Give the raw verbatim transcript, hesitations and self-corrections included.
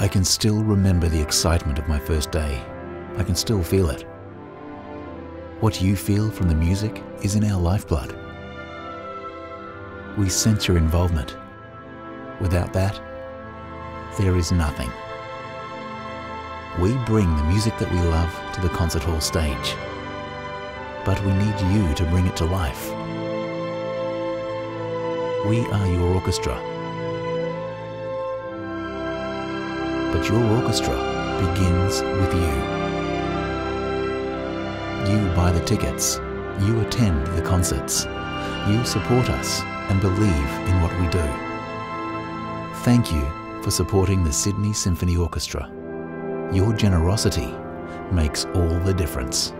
I can still remember the excitement of my first day. I can still feel it. What you feel from the music is in our lifeblood. We sense your involvement. Without that, there is nothing. We bring the music that we love to the concert hall stage, but we need you to bring it to life. We are your orchestra, but your orchestra begins with you. You buy the tickets, you attend the concerts, you support us and believe in what we do. Thank you for supporting the Sydney Symphony Orchestra. Your generosity makes all the difference.